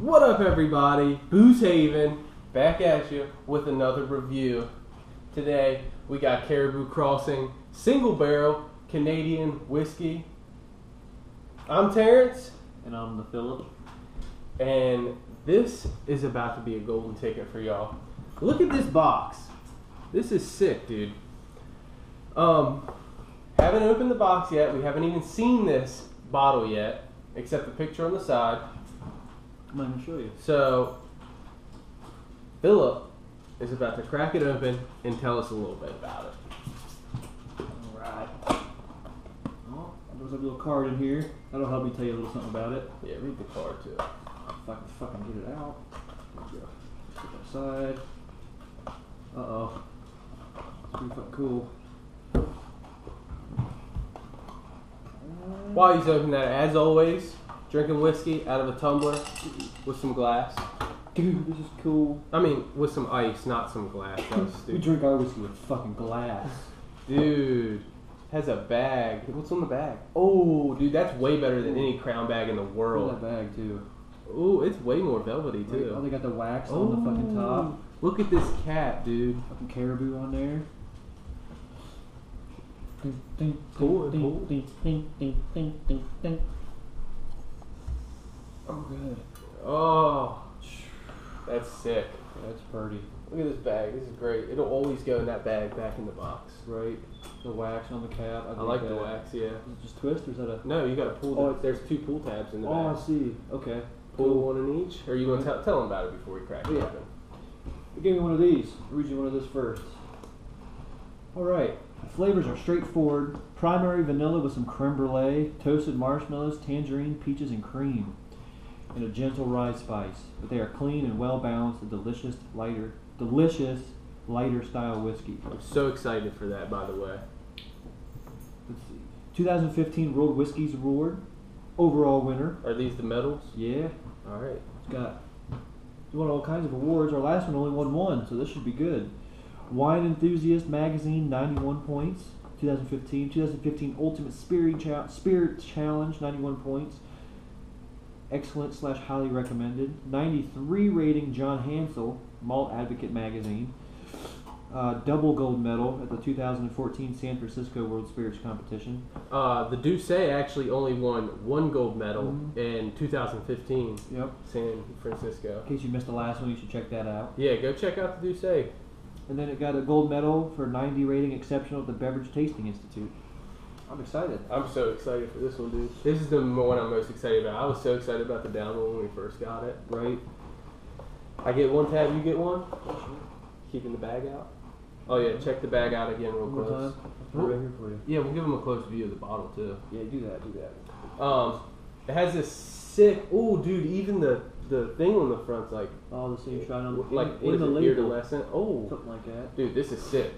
What up, everybody? Booze Haven back at you with another review. Today we got Caribou Crossing Single Barrel Canadian Whiskey. I'm Terrence. And I'm the Philip. And this is about to be a golden ticket for y'all. Look at this box. This is sick, dude. Haven't opened the box yet. We haven't even seen this bottle yet, except the picture on the side. Come on, I'll show you. So, Philip is about to crack it open and tell us a little bit about it. Alright. Oh, there's a little card in here. That'll help me tell you a little something about it. Yeah, read the card too. If I can fucking get it out. There we go. Put that aside. Uh-oh. It's pretty fucking cool. While he's opening that, as always, drinking whiskey out of a tumbler with some glass. Dude, this is cool. I mean, with some ice, not some glass. That was stupid. We drink our whiskey with fucking glass. Dude, has a bag. What's on the bag? Oh, dude, that's way better than any Crown bag in the world. Look at that bag, too. Oh, it's way more velvety, too. Oh, they got the wax on the fucking top. Look at this cat, dude. Fucking caribou on there. Cool. Oh, good. Oh, that's sick. That's pretty. Look at this bag. This is great. It'll always go in that bag back in the box. Right. The wax on the cap. I like the wax, yeah. Just twist or is that a... No, you got to pull the... There's two pull tabs in the bag. Oh, I see. Okay. Pull one in each? Or you want to tell them about it before we crack it open? Give me one of these. Read you one of this first. Alright. The flavors are straightforward. Primary vanilla with some creme brulee, toasted marshmallows, tangerine, peaches, and cream. And a gentle rye spice, but they are clean and well balanced, a delicious lighter style whiskey. I'm so excited for that, by the way. Let's see. 2015 World Whiskies Award, overall winner. Are these the medals? Yeah. All right. It's got won all kinds of awards. Our last one only won one, so this should be good. Wine Enthusiast Magazine, 91 points. 2015 Ultimate Spirit Challenge, 91 points. Excellent/highly recommended. 93 rating John Hansel, Malt Advocate magazine. Double gold medal at the 2014 San Francisco World Spirits Competition. The Doucet actually only won one gold medal in 2015. Yep. San Francisco. In case you missed the last one, you should check that out. Yeah, go check out the Doucet. And then it got a gold medal for 90 rating exceptional at the Beverage Tasting Institute. I'm excited. I'm so excited for this one, dude. This is the one I'm most excited about. I was so excited about the Dalmore when we first got it. Right. I get one tab, you get one. Keeping the bag out. Oh yeah, check the bag out again real close. Right here for you. Yeah, we'll give them a close view of the bottle too. Yeah, do that. It has this sick. Oh, dude, even the thing on the front's like. Oh, the same shine on. Like in the label. Oh. Something like that. Dude, this is sick.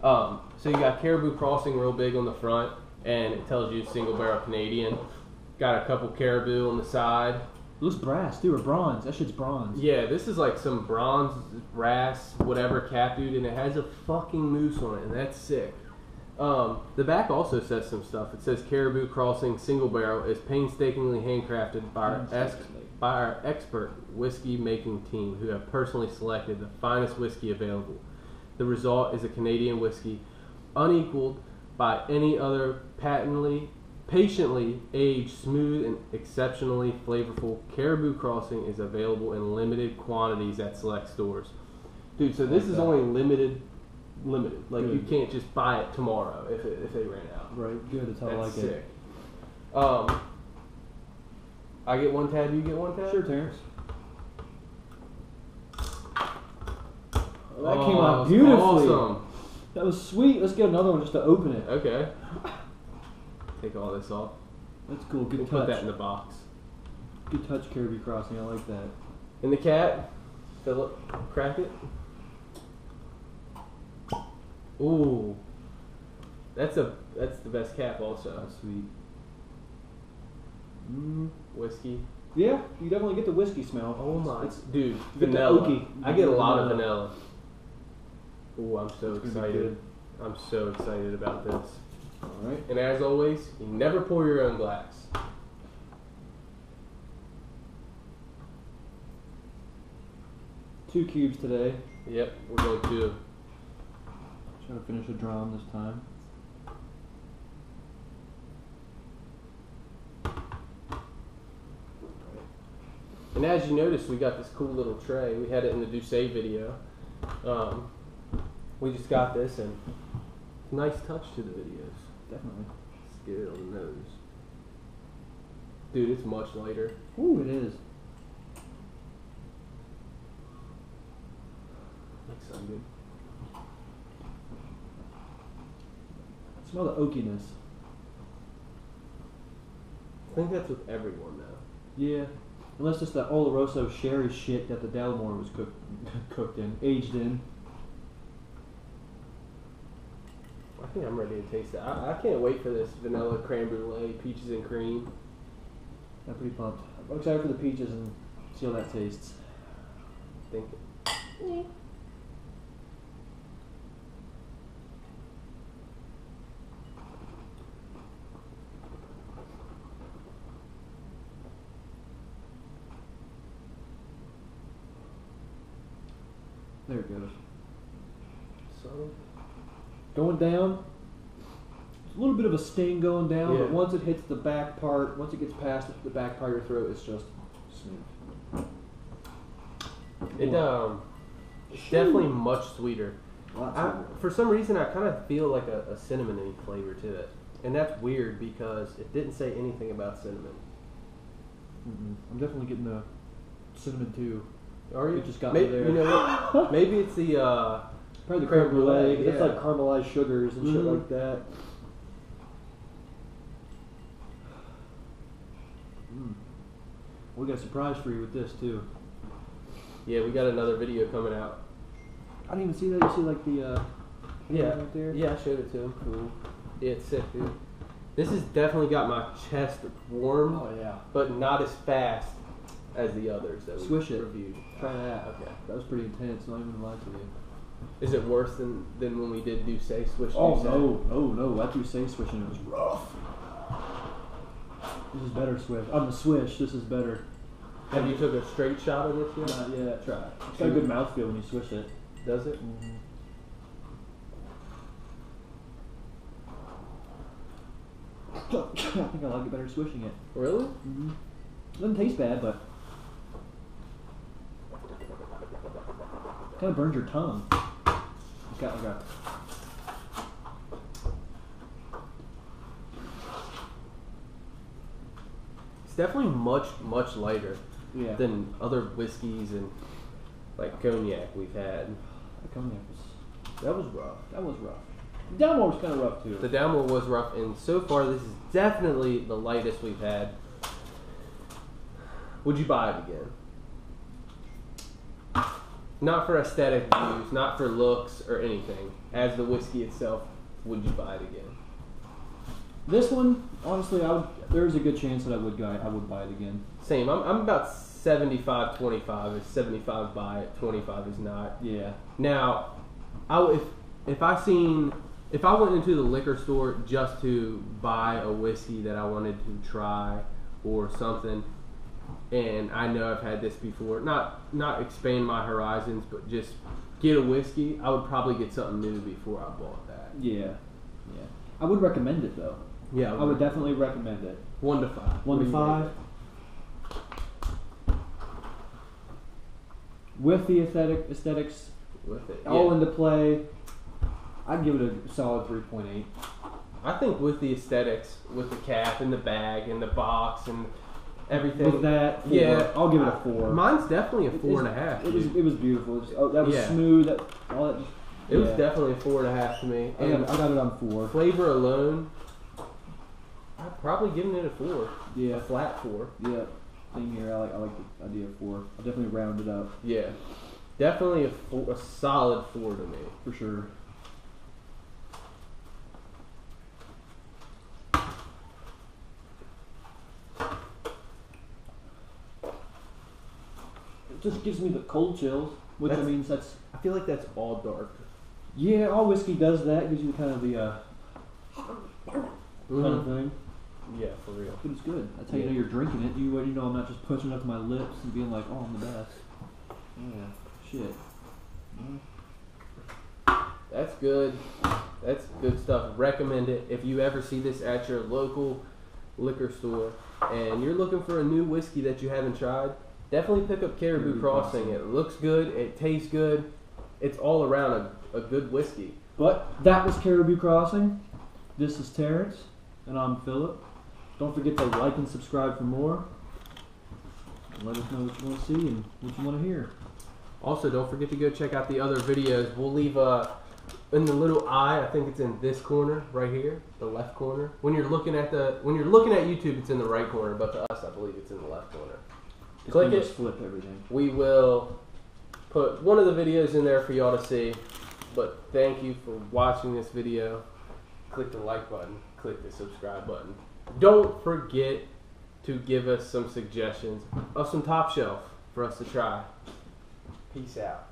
So you got Caribou Crossing real big on the front. And it tells you single barrel Canadian. Got a couple caribou on the side. It looks brass, dude, or bronze. That shit's bronze. Yeah, this is like some bronze, brass, whatever cap, dude, and it has a fucking moose on it, and that's sick. The back also says some stuff. It says Caribou Crossing Single Barrel is painstakingly handcrafted by our expert whiskey making team who have personally selected the finest whiskey available. The result is a Canadian whiskey unequaled by any other patiently aged, smooth, and exceptionally flavorful. Caribou Crossing is available in limited quantities at select stores. Dude, so this is only limited. Like, good. You can't just buy it tomorrow if they ran out. Right, good, that's how I like sick. It. I get one tab, you get one tab? Sure, Terrence. That came out beautifully. Awesome. That was sweet. Let's get another one just to open it. Okay. Take all this off. That's cool. Good touch. We'll put that in the box. Good touch, Caribou Crossing. I like that. And the cat. Philip, crack it. Ooh. That's the best cap also. That's sweet. Whiskey. Yeah, you definitely get the whiskey smell. Oh my. Dude, vanilla. I get a lot of vanilla. Ooh, I'm so excited. I'm so excited about this. Alright. And as always, you never pour your own glass. two cubes today. Yep, we're going to try to finish a drum this time. And as you notice, we got this cool little tray. We had it in the Doucet video. We just got this, and it's a nice touch to the videos. Definitely. Let's get it on the nose. Dude, it's much lighter. Ooh, it is. That's so good. I smell the oakiness. I think that's with everyone now. Yeah. Unless it's that Oloroso sherry shit that the Dalmore was cooked in, aged in. I think I'm ready to taste that. I can't wait for this vanilla creme brulee, peaches and cream. I'm pretty pumped. I'm excited for the peaches and see how that tastes. I think. Yeah. There it goes. So, going down, it's a little bit of a sting going down, but once it hits the back part, once it gets past the back part of your throat, it's just smooth. It's definitely much sweeter. For some reason, I kind of feel like a cinnamon-y flavor to it, and that's weird because it didn't say anything about cinnamon. I'm definitely getting the cinnamon too. Or you just got there. You know, maybe it's the probably the creme brulee. Yeah. It's like caramelized sugars and shit like that. We got a surprise for you with this too. Yeah, we got another video coming out. I didn't even see that. You see like the right there. Yeah, I showed it to him. Cool. Yeah, it's sick, dude. This has definitely got my chest warm. Oh yeah. But not as fast as the others that we reviewed. Try that. Okay. That was pretty intense, not even lying to you. Is it worse than when we did Doucet Swish? Oh, no. That Doucet swishing, it was rough. This is better swish. On the swish, this is better. Have you took a straight shot of this yet? Not yet. Try it. It's got a good mouthfeel when you swish it. Does it? Mm-hmm. I think I like it better swishing it. Really? Mm-hmm. It doesn't taste bad, but kind of burns your tongue. It's got like a It's definitely much lighter than other whiskeys and like cognac we've had. The cognac was rough. That was rough. The Dalmore was kind of rough too. The Dalmore was rough, and so far this is definitely the lightest we've had. Would you buy it again? Not for aesthetic views, not for looks or anything. As the whiskey itself, would you buy it again? This one, honestly, there's a good chance that I would buy it again. Same. I'm about 75-25. It's 75 buy it, 25 is not. Yeah. Now, if I went into the liquor store just to buy a whiskey that I wanted to try or something, and I know I've had this before, not expand my horizons, but just get a whiskey, I would probably get something new before I bought that. Yeah. I would recommend it though. Yeah, I would definitely recommend it. 1 to 5. 1 to 5. With the aesthetics, with it all into play, I'd give it a solid 3.8. I think with the aesthetics, with the cap and the bag and the box and everything with that, I'll give it a 4. Mine's definitely a 4.5. It was beautiful. That was smooth. It was definitely a 4.5 to me. And I got it on 4. Flavor alone, I've probably given it a 4. Yeah, a flat 4. Yeah, same here. I like the idea of 4. I'll definitely round it up. Yeah, definitely a solid 4 to me for sure. Just gives me the cold chills, which that's. I feel like that's all dark. Yeah, all whiskey does that. It gives you kind of the kind of thing. Yeah, for real. But it's good. That's how you know you're drinking it. You already know I'm not just pushing up my lips and being like, oh, I'm the best. Yeah. shit. That's good. That's good stuff. Recommend it. If you ever see this at your local liquor store and you're looking for a new whiskey that you haven't tried, definitely pick up Caribou Crossing. It looks good. It tastes good. It's all around a good whiskey. But that was Caribou Crossing. This is Terrence. And I'm Philip. Don't forget to like and subscribe for more. Let us know what you want to see and what you want to hear. Also, don't forget to go check out the other videos. We'll leave in the little eye, I think it's in this corner right here, the left corner. When you're looking at YouTube, it's in the right corner, but to us, I believe it's in the left corner. Click it. Flip everything. We will put one of the videos in there for y'all to see. But thank you for watching this video. Click the like button. Click the subscribe button. Don't forget to give us some suggestions of some top shelf for us to try. Peace out.